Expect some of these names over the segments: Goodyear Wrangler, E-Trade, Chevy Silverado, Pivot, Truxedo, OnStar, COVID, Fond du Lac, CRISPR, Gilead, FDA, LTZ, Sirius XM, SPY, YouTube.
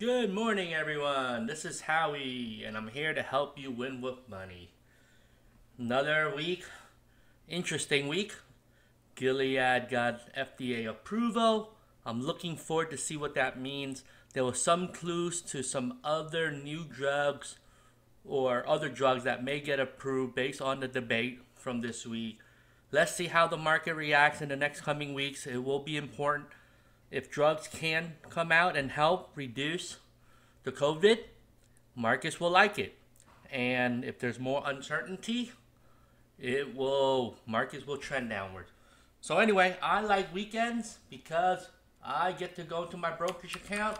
Good morning, everyone. This is Howie, and I'm here to help you win with money. Another week, interesting week. Gilead got FDA approval. I'm looking forward to see what that means. There were some clues to some other new drugs or other drugs that may get approved based on the debate from this week. Let's see how the market reacts in the next coming weeks. It will be important. If drugs can come out and help reduce the COVID, markets will like it. And if there's more uncertainty, markets will trend downward. So anyway, I like weekends because I get to go to my brokerage account,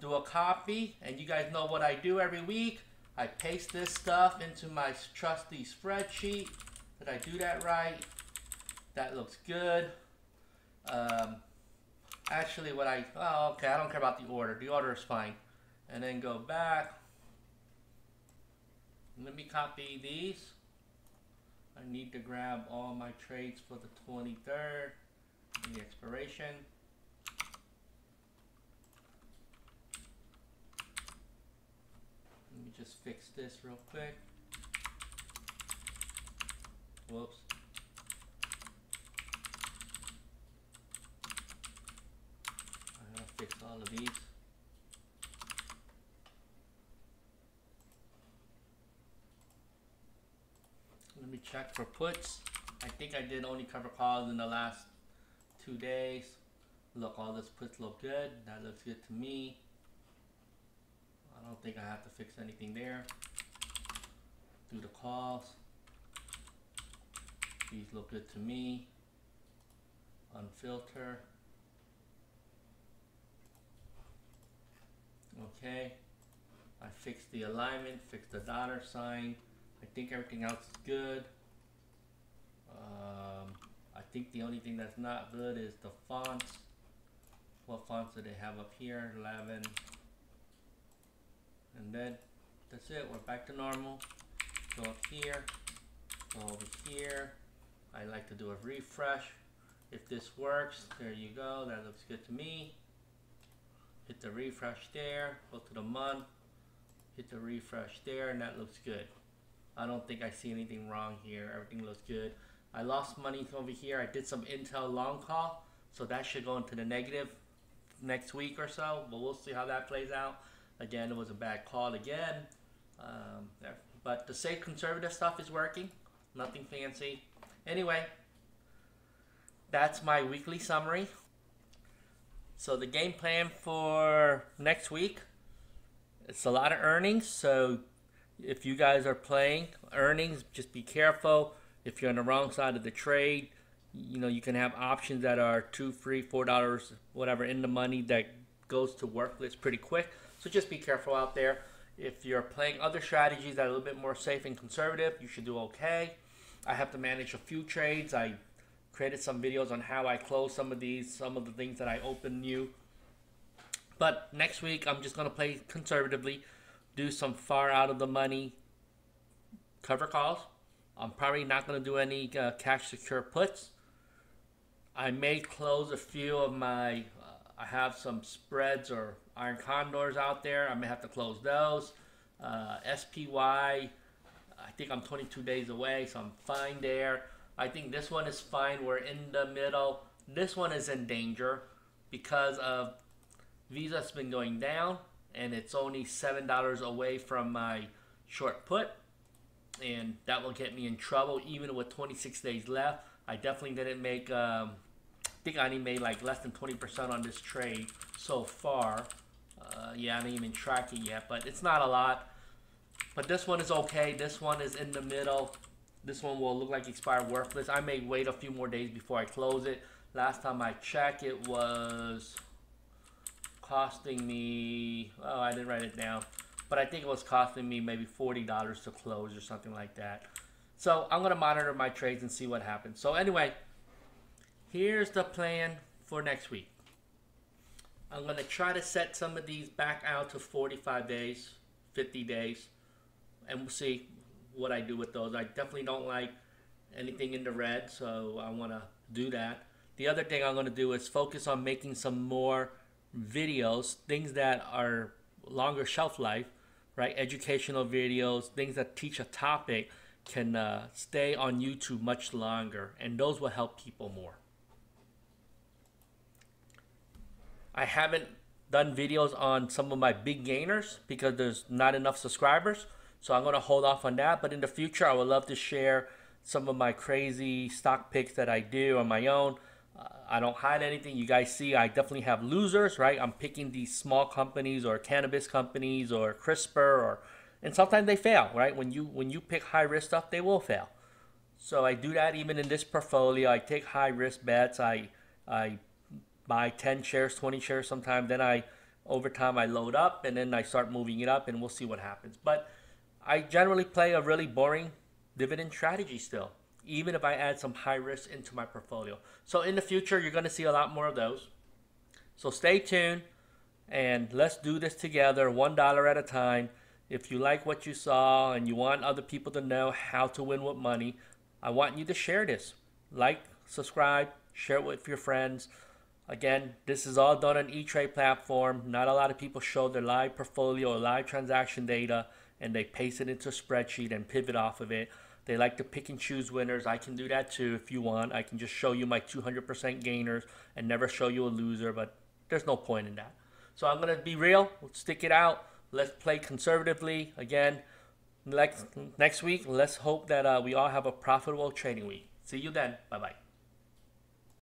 do a copy, and you guys know what I do every week. I paste this stuff into my trusty spreadsheet. Did I do that right? That looks good. Actually, I don't care about the order. The order is fine. And then go back. Let me copy these. I need to grab all my trades for the 23rd, the expiration. Let me just fix this real quick. Whoops. Fix all of these. Let me check for puts. I think I did only cover calls in the last 2 days. Look, all those puts look good. That looks good to me. I don't think I have to fix anything there. Do the calls. These look good to me. Unfilter. Okay, I fixed the alignment, fixed the dollar sign. I think everything else is good. I think the only thing that's not good is the fonts. What fonts do they have up here? 11. And then that's it. We're back to normal. Go up here. Go over here. I like to do a refresh. If this works, there you go. That looks good to me. Hit the refresh there, go to the month, hit the refresh there, and that looks good. I don't think I see anything wrong here. Everything looks good. I lost money over here. I did some Intel long call, so that should go into the negative next week or so, but we'll see how that plays out. Again, it was a bad call again. But the safe conservative stuff is working. Nothing fancy. Anyway, that's my weekly summary. So the game plan for next week, it's a lot of earnings. So if you guys are playing earnings, just be careful. If you're on the wrong side of the trade, you know, you can have options that are $2, $3, $4, whatever, in the money that goes to worthless pretty quick. So just be careful out there. If you're playing other strategies that are a little bit more safe and conservative, you should do okay. I have to manage a few trades. I created some videos on how I close some of these, some of the things that I open new. But next week, I'm just going to play conservatively, do some far out of the money cover calls. I'm probably not going to do any cash secure puts. I may close a few of my, I have some spreads or iron condors out there. I may have to close those. SPY, I think I'm 22 days away, so I'm fine there. I think this one is fine. We're in the middle. This one is in danger because of Visa's been going down, and it's only $7 away from my short put, and that will get me in trouble even with 26 days left. I definitely didn't make, I think I only made like less than 20% on this trade so far. Yeah, I didn't even track it yet, but it's not a lot. But this one is okay. This one is in the middle. This one will look like expired worthless. I may wait a few more days before I close it. Last time I checked, it was costing me, oh, I didn't write it down, but I think it was costing me maybe $40 to close or something like that. So I'm going to monitor my trades and see what happens. So anyway, here's the plan for next week. I'm going to try to set some of these back out to 45 days, 50 days, and we'll see what I do with those. I definitely don't like anything in the red, so I want to do that. The other thing I'm going to do is focus on making some more videos, things that are longer shelf life, right? Educational videos, things that teach a topic can stay on YouTube much longer, and those will help people more. I haven't done videos on some of my big gainers because there's not enough subscribers, so I'm gonna hold off on that. But in the future, I would love to share some of my crazy stock picks that I do on my own. I don't hide anything. You guys see, I definitely have losers, right? I'm picking these small companies or cannabis companies or CRISPR, or, and sometimes they fail, right? When you pick high risk stuff, they will fail. So I do that even in this portfolio. I take high risk bets. I buy 10 shares, 20 shares sometimes. Then I, over time, I load up and then I start moving it up, and we'll see what happens. But I generally play a really boring dividend strategy still, even if I add some high risk into my portfolio. So in the future, you're gonna see a lot more of those. So stay tuned and let's do this together, $1 at a time. If you like what you saw and you want other people to know how to win with money, I want you to share this. Like, subscribe, share it with your friends. Again, this is all done on E-Trade platform. Not a lot of people show their live portfolio or live transaction data, and they paste it into a spreadsheet and pivot off of it. They like to pick and choose winners. I can do that too if you want. I can just show you my 200% gainers and never show you a loser, but there's no point in that. So I'm gonna be real, let's stick it out. Let's play conservatively. Again, next week, let's hope that we all have a profitable trading week. See you then, bye-bye.